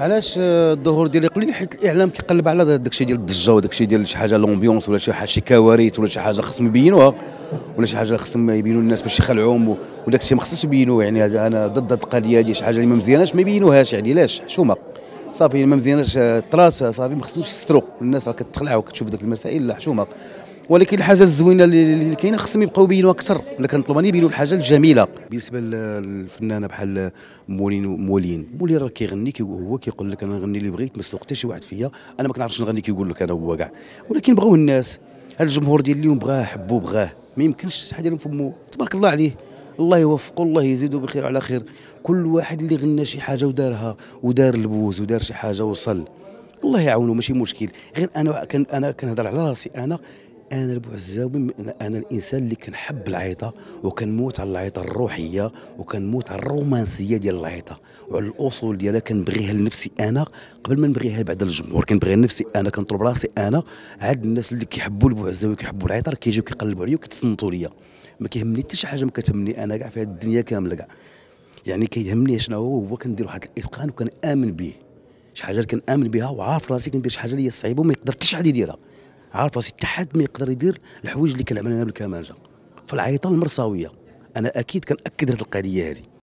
علاش الظهور ديال الإقليم؟ حيت الإعلام كيقلب على داكشي ديال الضجة وداكشي ديال شي حاجة لومبيونس ولا شي كوارث ولا شي حاجة خصهم يبينوها ولا شي حاجة خصهم يبينوا للناس باش يخلعوهم، وداكشي ما خصوش يبينوه. يعني أنا ضد هاد القضية هادي، شي حاجة اللي ما مزياناش ما يبينوهاش. يعني علاش؟ حشومة صافي، ما مزياناش طرات صافي، ما خصهمش يستروا. الناس راه كتخلع وكتشوف داك المسائل، لا حشومة. ولكن الحاجه الزوينه اللي كاينه خصهم يبقاو يبينوها اكثر. انا كنطلب ان يبينوا الحاجه الجميله. بالنسبه للفنانه بحال مولين راه كيغني، هو كيقول لك انا نغني اللي بغيت، ما سوق حتى شي واحد فيا، انا ما كنعرفش نغني، كيقول لك انا هو كاع. ولكن بغاوه الناس، هذا الجمهور ديال اليوم بغاه، حبوه بغاه، ما يمكنش شحال ديالهم فمو. تبارك الله عليه، الله يوفقه، الله يزيده بخير وعلى خير. كل واحد اللي غنى شي حاجه ودارها ودار البوز ودار شي حاجه وصل، الله يعاونه، ماشي مشكل. غير انا كنهضر على راسي، انا البوعزواي، انا الانسان اللي كنحب العيطه وكنموت على العيطه الروحيه وكنموت على الرومانسيه ديال العيطه وعلى الاصول ديالها. كنبغيها لنفسي انا قبل ما نبغيها بعد الجمهور، كنبغيها لنفسي انا، كنطلب راسي انا. عاد الناس اللي كيحبوا البوعزواي وكيحبوا العيطه راه كيجيو كيقلبوا عليا وكيتصنتوا ليا، ما كيهمني حتى شي حاجه، ما كتهمني انا كاع في هذه الدنيا كامله كاع. يعني كيهمني شنو هو كندير واحد الاتقان وكنامن به، شي حاجه اللي كنامن بها وعارف راسي كندير شي حاجه اللي هي صعيبه وما يقدر حتى شي حد يديرها، عارف راسي حتى حد ما يقدر يدير الحوايج اللي كنعمل انا بالكمانجه. فالعيطه المرساويه انا اكيد كناكد هذه القضيه هذه.